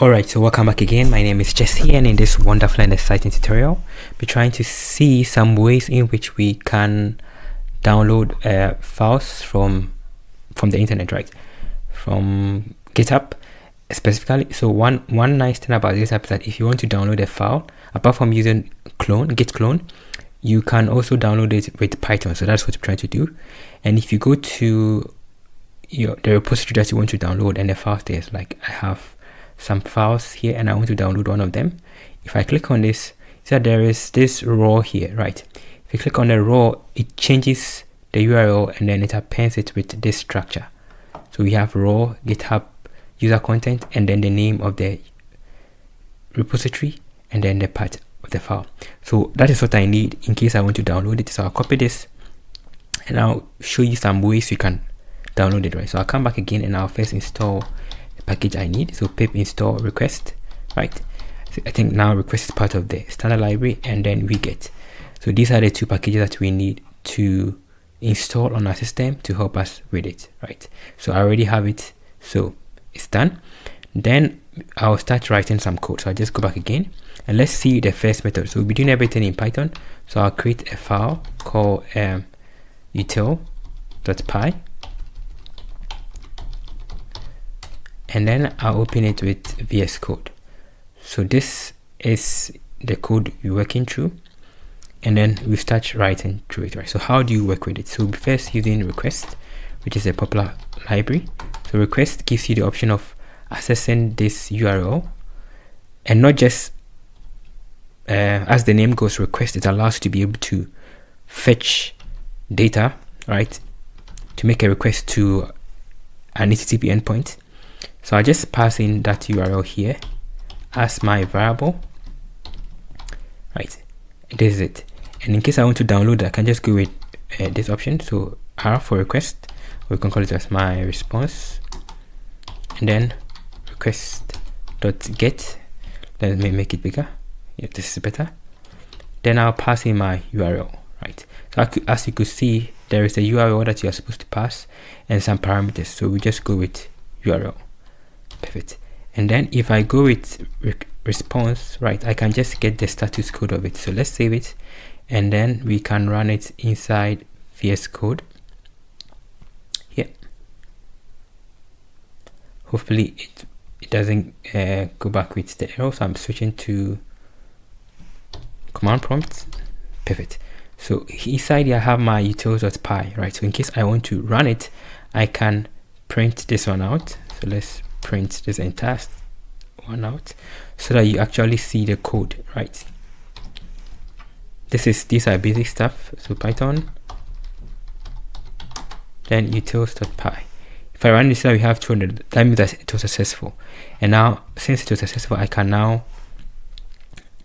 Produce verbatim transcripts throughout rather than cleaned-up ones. Alright, so welcome back again. My name is Jesse, and in this wonderful and exciting tutorial, we're trying to see some ways in which we can download uh, files from from the internet, right? From GitHub specifically. So one one nice thing about GitHub is that if you want to download a file, apart from using clone, git clone, you can also download it with Python. So that's what we're trying to do. And if you go to your the repository that you want to download and the file stays, like I have some files here and I want to download one of them. If I click on this, so there is this raw here, right? If you click on the raw, it changes the U R L and then it appends it with this structure. So we have raw GitHub user content and then the name of the repository and then the path of the file. So that is what I need in case I want to download it. So I'll copy this and I'll show you some ways you can download it, right? So I'll come back again and I'll first install package I need. So pip install request, right? So I think now request is part of the standard library, and then wget. So these are the two packages that we need to install on our system to help us with it, right? So I already have it, so it's done. Then I'll start writing some code. So I'll just go back again and let's see the first method. So we'll be doing everything in Python. So I'll create a file called um, util.py. And then I'll open it with V S Code. So this is the code we're working through, and then we start writing through it, right? So how do you work with it? So we'll be first using Request, which is a popular library. So Request gives you the option of accessing this U R L, and not just uh, as the name goes, Request, it allows you to be able to fetch data, right? To make a request to an H T T P endpoint. So I just pass in that U R L here as my variable, right? This is it. And in case I want to download, I can just go with uh, this option. So R for request, or we can call it as my response, and then request.get. Let me make it bigger. Yeah, this is better. Then I'll pass in my U R L, right? So as you could see, there is a U R L that you are supposed to pass and some parameters. So we just go with U R L. Perfect. And then if I go with re response, right, I can just get the status code of it. So let's save it, and then we can run it inside V S Code here. Hopefully it, it doesn't uh, go back with the error. So I'm switching to command prompt. Perfect. So inside here I have my utils.py, right? So in case I want to run it, I can print this one out. So let's print this entire one out so that you actually see the code, right? This is these are basic stuff. So Python, then utils.py. If I run this now, we have two hundred. That means that it was successful. And now, since it was successful, I can now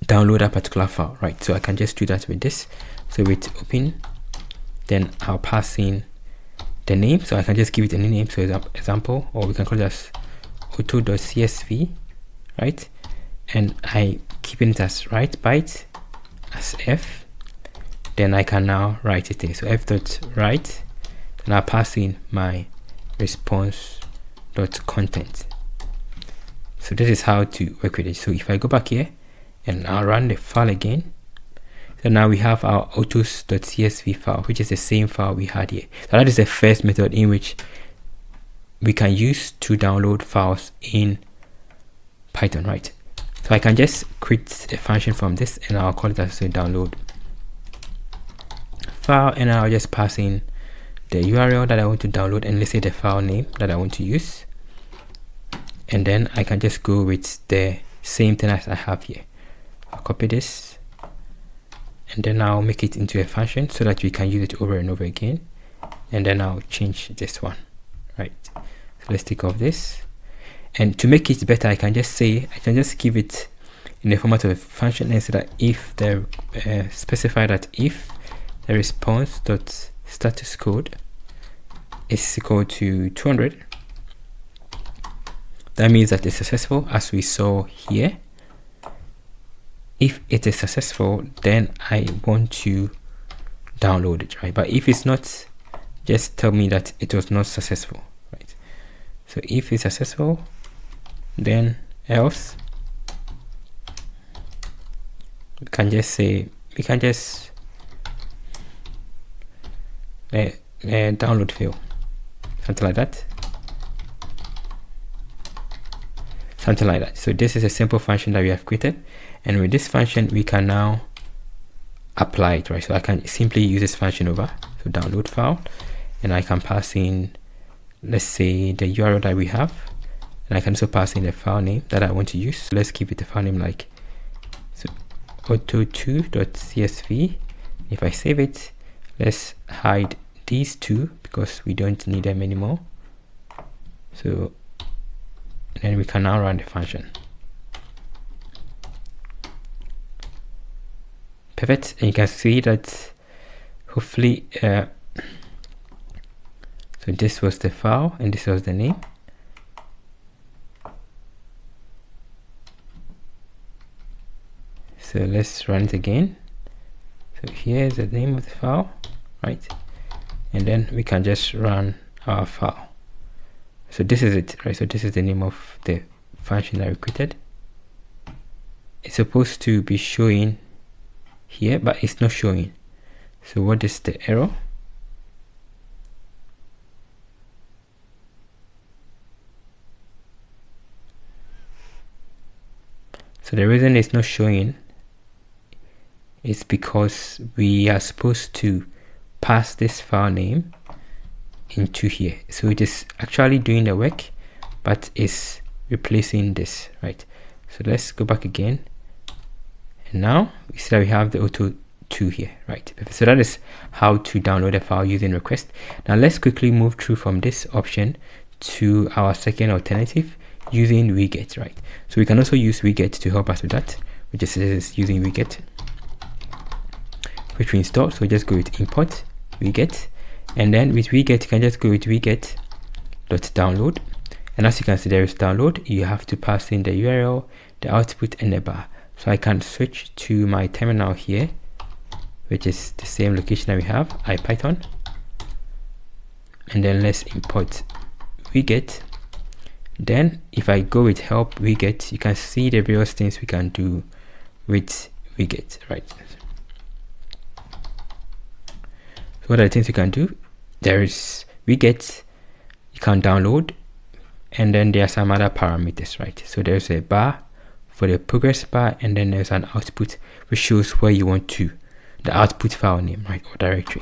download a particular file, right? So I can just do that with this. So with open, then I'll pass in the name. So I can just give it any name. So example, or we can call this auto.csv, right? And I keep it as write byte as f. Then I can now write it there. So f.write, and I'll pass in my response.content. So this is how to work with it. So if I go back here and I'll run the file again, so now we have our autos.csv file, which is the same file we had here. So that is the first method in which we can use to download files in Python, right? So I can just create a function from this, and I'll call it as a download file, and I'll just pass in the U R L that I want to download, and let's say the file name that I want to use. And then I can just go with the same thing as I have here. I'll copy this, and then I'll make it into a function so that we can use it over and over again. And then I'll change this one, right? So let's take off this, and to make it better, I can just say I can just give it in the format of a function and say that if the uh, specify that if the response dot status code is equal to two hundred, that means that it's successful, as we saw here. If it is successful, then I want to download it, right? But if it's not, just tell me that it was not successful, right? So if it's successful, then else we can just say we can just uh, uh, download fail, something like that something like that so this is a simple function that we have created, and with this function we can now apply it, right? So I can simply use this function over, so download file, and I can pass in, let's say, the U R L that we have, and I can also pass in the file name that I want to use. So let's keep it a file name like so auto two dot C S V. If I save it, let's hide these two because we don't need them anymore. So then we can now run the function. Perfect, and you can see that hopefully uh, so this was the file and this was the name. So let's run it again. So here's the name of the file, right? And then we can just run our file. So this is it, right? So this is the name of the function that we created. It's supposed to be showing here, but it's not showing. So what is the error? So the reason it's not showing is because we are supposed to pass this file name into here. So it is actually doing the work, but it's replacing this, right? So let's go back again. Now we see that we have the auto two here, right? So that is how to download a file using request. Now let's quickly move through from this option to our second alternative using wget, right? So we can also use wget to help us with that, which is, is using wget, which we install. So just go with import wget, and then with wget you can just go with wget.download, and as you can see there is download. You have to pass in the U R L, the output, and the bar. So I can switch to my terminal here, which is the same location that we have, IPython, and then let's import wget. Then if I go with help wget, you can see the various things we can do with wget, right? So what are the things you can do? There is wget, you can download, and then there are some other parameters, right? So there's a bar for the progress bar, and then there's an output which shows where you want to, the output file name, right, or directory.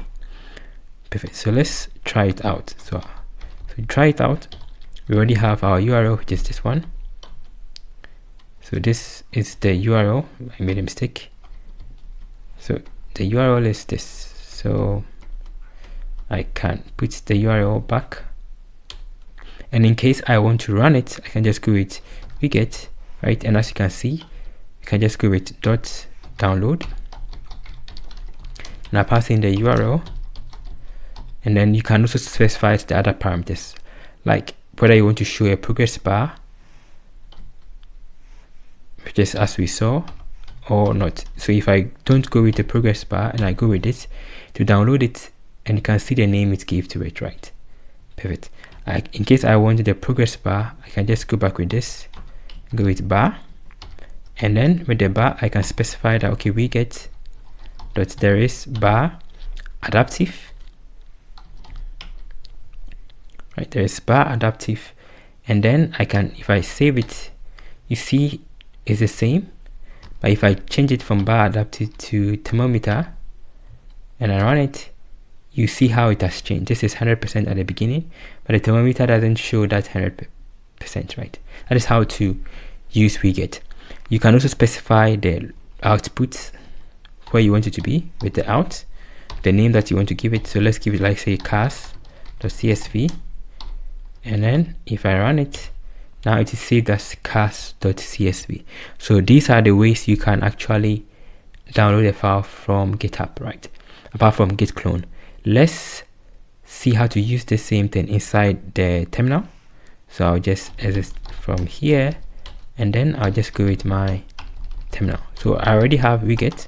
Perfect, so let's try it out. So, so try it out, we already have our U R L, which is this one. So this is the U R L, I made a mistake. So the U R L is this, so I can put the U R L back. And in case I want to run it, I can just go with wget, right? And as you can see, you can just go with dot download. Now pass in the U R L, and then you can also specify the other parameters, like whether you want to show a progress bar, which is as we saw, or not. So if I don't go with the progress bar and I go with it to download it, and you can see the name it gave to it, right? Perfect. I, in case I wanted the progress bar, I can just go back with this, go with bar, and then with the bar I can specify that okay, we get dot there is bar adaptive, right? There is bar adaptive, and then I can, if I save it, you see it's the same, but if I change it from bar adaptive to thermometer and I run it, you see how it has changed. This is one hundred percent at the beginning, but the thermometer doesn't show that one hundred percent. Right, that is how to use wget. You can also specify the output where you want it to be with the out, the name that you want to give it. So let's give it like say cars.csv, and then if I run it, now it is saved as cars.csv. So these are the ways you can actually download a file from GitHub, right? Apart from git clone, let's see how to use the same thing inside the terminal. So I'll just exit from here, and then I'll just go with my terminal. So I already have wget.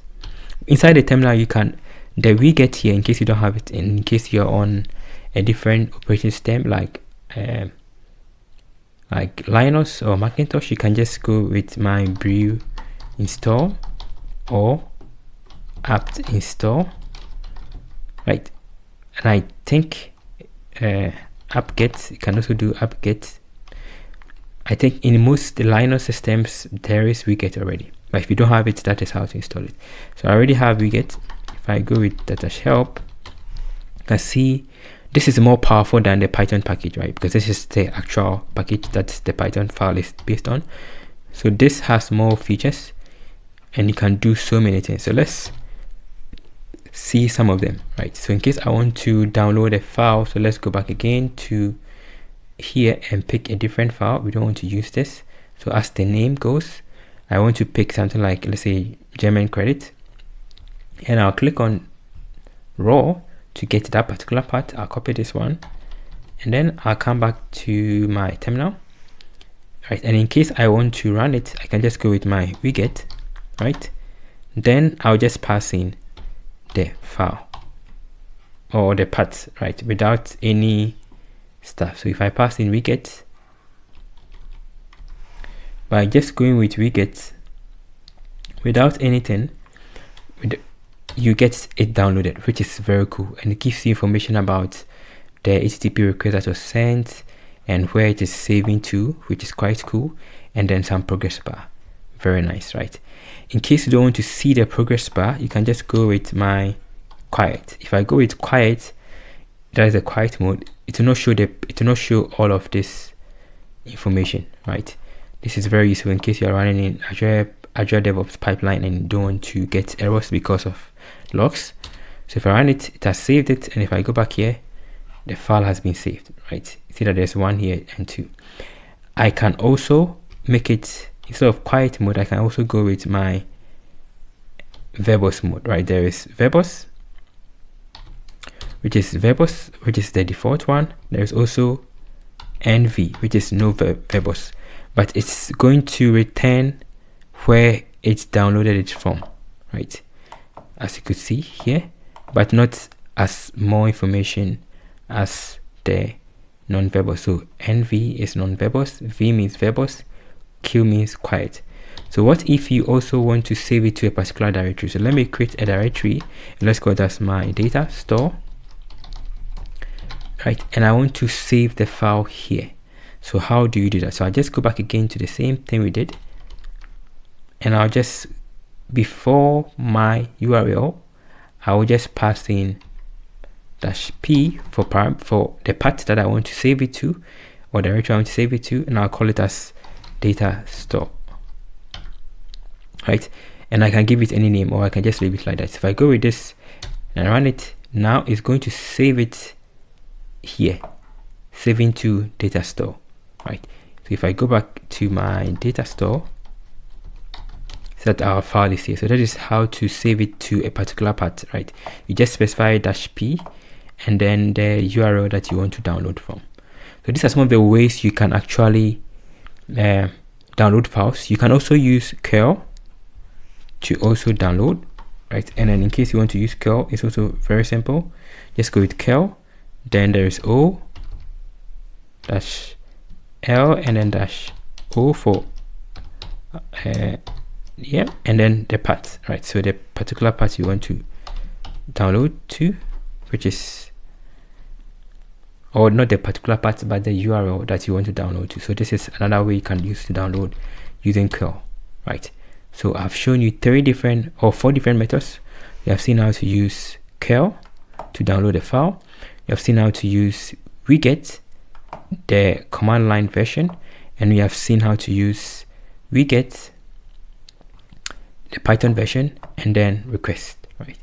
Inside the terminal, you can, the wget here, in case you don't have it, in case you're on a different operating system like um, like Linux or Macintosh, you can just go with my brew install or apt install, right? And I think uh, apt-get, you can also do apt-get. I think in most Linux systems there is wget already, but if you don't have it, that is how to install it. So I already have wget. If I go with that dash help, you can see this is more powerful than the Python package, right? Because this is the actual package that the Python file is based on. So this has more features and you can do so many things. So let's see some of them, right? So in case I want to download a file, so let's go back again to here and pick a different file. We don't want to use this. So as the name goes, I want to pick something like, let's say, German credit, and I'll click on raw to get to that particular part. I'll copy this one and then I'll come back to my terminal, right? And in case I want to run it, I can just go with my wget, right? Then I'll just pass in the file or the parts, right, without any stuff. So if I pass in wget, by just going with wget without anything, you get it downloaded, which is very cool, and it gives you information about the H T T P request that was sent and where it is saving to, which is quite cool, and then some progress bar. Very nice, right? In case you don't want to see the progress bar, you can just go with my quiet. If I go with quiet, that is a quiet mode, it will not show the it will not show all of this information, right? This is very useful in case you are running in Azure Azure DevOps pipeline and don't want to get errors because of logs. So if I run it, it has saved it, and if I go back here, the file has been saved, right? See that there's one here and two. I can also make it, instead of quiet mode, I can also go with my verbose mode, right? There is verbose, which is verbose, which is the default one. There is also N V, which is no verb verbose, but it's going to return where it's downloaded it from, right? As you could see here, but not as more information as the non-verbose. So N V is non-verbose, V means verbose, Q means quiet. So what if you also want to save it to a particular directory? So let me create a directory, and let's call that my data store, right? And I want to save the file here. So how do you do that? So I just go back again to the same thing we did, and I'll just, before my U R L, I will just pass in dash p for param for the part that I want to save it to, or the directory I want to save it to, and I'll call it as data store, right? And I can give it any name, or I can just leave it like that. So if I go with this and run it, now it's going to save it here, saving to data store, right? So if I go back to my data store, that our file is here. So that is how to save it to a particular part, right? You just specify dash p and then the U R L that you want to download from. So these are some of the ways you can actually uh, download files. You can also use curl to also download, right? And then in case you want to use curl, it's also very simple. Just go with curl, then there is o dash l and then dash o for uh, yeah, and then the path, right? So the particular path you want to download to, which is, or not the particular path, but the U R L that you want to download to. So this is another way you can use to download using curl, right? So I've shown you three different or four different methods. You have seen how to use curl to download a file. You have seen how to use wget, the command line version, and we have seen how to use wget, the Python version, and then request, right?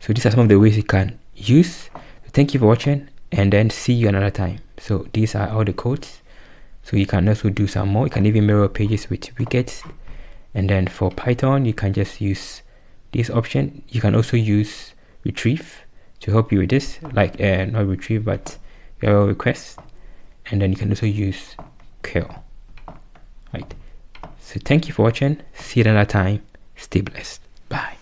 So these are some of the ways you can use. Thank you for watching, and then see you another time. So these are all the codes. So you can also do some more. You can even mirror pages with wget, and then for Python you can just use this option. You can also use retrieve to help you with this, like uh, not retrieve but U R L request, and then you can also use curl, right? So thank you for watching. See you another time. Stay blessed. Bye.